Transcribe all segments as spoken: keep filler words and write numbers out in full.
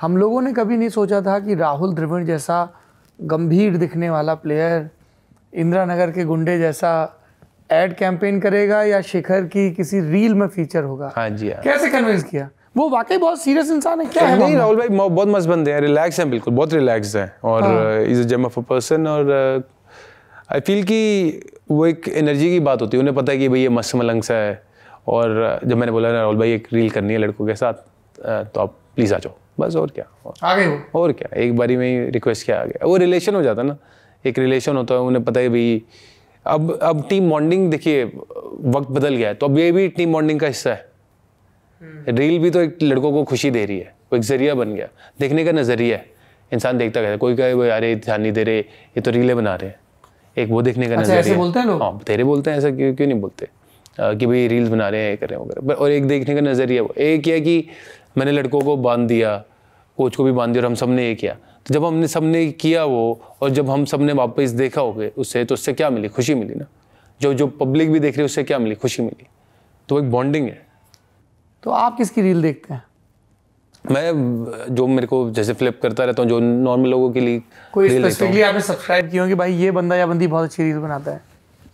हम लोगों ने कभी नहीं सोचा था कि राहुल द्रविड़ जैसा गंभीर दिखने वाला प्लेयर इंदिरा नगर के गुंडे जैसा एड कैंपेन करेगा या शिखर की किसी रील में फीचर होगा। हाँ जी, कैसे कन्विंस किया? वो वाकई बहुत सीरियस इंसान है क्या? है नहीं राहुल भाई बहुत मस्त बंदे हैं, रिलैक्स हैं, बिल्कुल बहुत रिलैक्स हैं और is a gem of a person. और आई फील कि वो एक एनर्जी की बात होती है, उन्हें पता है कि भाई ये मस्त मलंग सा है। और जब मैंने बोला राहुल भाई एक रील करनी है लड़कों के साथ तो आप प्लीज़ आ जाओ, बस और क्या, और आ गए, और क्या एक बारी में ही रिक्वेस्ट किया आ गया। वो रिलेशन हो जाता है ना, एक रिलेशन होता है, उन्हें पता है भाई अब अब टीम बॉन्डिंग, देखिए वक्त बदल गया है तो अब ये भी टीम बॉन्डिंग का हिस्सा है। रील भी तो एक लड़कों को खुशी दे रही है, वो एक जरिया बन गया, देखने का नजरिया है, इंसान देखता गया। कोई कहे वो अरे ध्यान नहीं दे रहे, ये तो रीलें बना रहे हैं, एक वो देखने का नजरिया। ऐसे बोलते हैं लोग? हाँ तेरे बोलते हैं, ऐसा क्यों क्यों नहीं बोलते कि भाई रील्स बना रहे हैं, कर रहे हैं वगैरह। और एक देखने का नजरिया, वो एक है कि मैंने लड़कों को बांध दिया, कोच को भी बांध दिया और हम सब ने ये किया। तो जब हमने सब ने किया वो और जब हम सब ने वापस देखा हो गए उससे, तो उससे क्या मिली? खुशी मिली ना। जो जो पब्लिक भी देख रही है उससे क्या मिली? खुशी मिली। तो एक बॉन्डिंग है। तो आप किसकी रील देखते हैं? मैं जो मेरे को जैसे फ्लिप करता रहता हूँ, जो नॉर्मल लोगों के लिए कोई स्पेसिफिकली आपने सब्सक्राइब किया कि भाई ये बंदा या बंदी बहुत अच्छी रील बनाता है?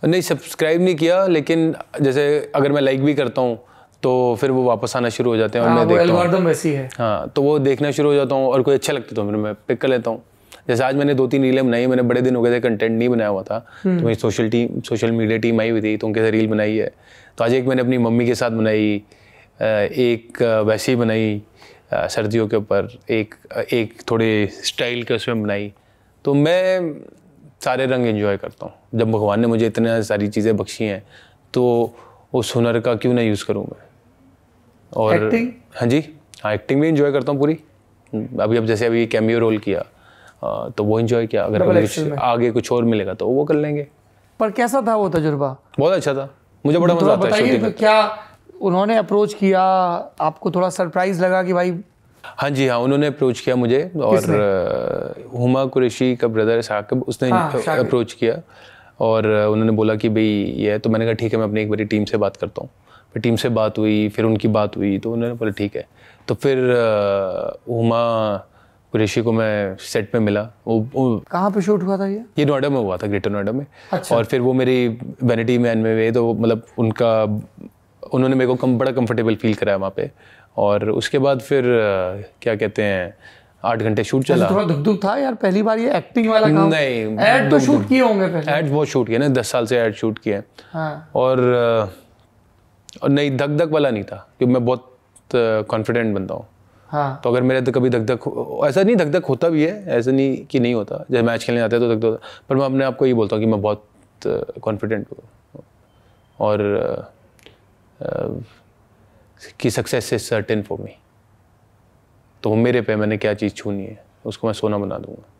नहीं सब्सक्राइब नहीं किया, लेकिन जैसे अगर मैं लाइक भी करता हूँ तो फिर वो वापस आना शुरू हो जाते हैं और मैं देखता हूँ वैसी है। हाँ तो वो देखना शुरू हो जाता हूँ और कोई अच्छा लगता तो फिर मैं पिक कर लेता हूँ। जैसे आज मैंने दो तीन रीलें बनाई, मैंने बड़े दिन हो गए थे कंटेंट नहीं बनाया हुआ था, तो मेरी social team social media team आई हुई थी तो उनके साथ रील बनाई है। तो आज एक मैंने अपनी मम्मी के साथ बनाई, एक वैसी बनाई सर्दियों के ऊपर, एक एक थोड़े स्टाइल के उसमें बनाई। तो मैं सारे रंग एंजॉय करता हूँ। जब भगवान ने मुझे इतने सारी चीज़ें बख्शी हैं तो उस हुनर का क्यों ना यूज़ करूँ मैं। और एक्टिंग? हाँ जी हाँ, एक्टिंग भी एंजॉय करता हूँ पूरी। अभी अब जैसे अभी कैमियो रोल किया तो वो एंजॉय किया, अगर कुछ आगे कुछ और मिलेगा तो वो कर लेंगे। पर कैसा था वो तजुर्बा? बहुत अच्छा था, मुझे बड़ा मज़ा आता है। क्या उन्होंने अप्रोच किया आपको? थोड़ा सरप्राइज लगा कि भाई? हाँ जी हाँ, उन्होंने अप्रोच किया मुझे। और हुमा कुरैशी का ब्रदर साकिब, उसने हाँ, अप्रोच किया और उन्होंने बोला कि भाई ये, तो मैंने कहा ठीक है मैं अपनी एक बारी टीम से बात करता हूँ। फिर टीम से बात हुई, फिर उनकी बात हुई तो उन्होंने बोला ठीक है। तो फिर हुमा कुरैशी को मैं सेट पे मिला। वो कहाँ पे शूट हुआ था ये? ये नोएडा में हुआ था, ग्रेटर नोएडा में। और फिर वो मेरी वैनिटी मैन में हुए तो मतलब उनका उन्होंने मेरे को कम बड़ा कंफर्टेबल फील कराया वहाँ पे। और उसके बाद फिर क्या कहते हैं आठ घंटे शूट चला। थोड़ा दुख दुख था यार पहली बार ये एक्टिंग वाला काम? नहीं, ऐड तो शूट किए होंगे पहले। ऐड बहुत शूट किए ना, दस साल से ऐड शूट किए। हाँ। और, और नहीं धक धक वाला नहीं था क्योंकि मैं बहुत कॉन्फिडेंट बनता हूँ। हाँ। तो अगर मेरे तो कभी धक धक ऐसा नहीं, धक धक होता भी है, ऐसा नहीं कि नहीं होता। जब मैच खेलने जाते हैं तो धक धक होता, पर मैं अपने आप को ये बोलता हूँ कि मैं बहुत कॉन्फिडेंट हूँ और कि success is certain for me. तो मेरे पे मैंने क्या चीज़ छूनी है उसको मैं सोना बना दूंगा।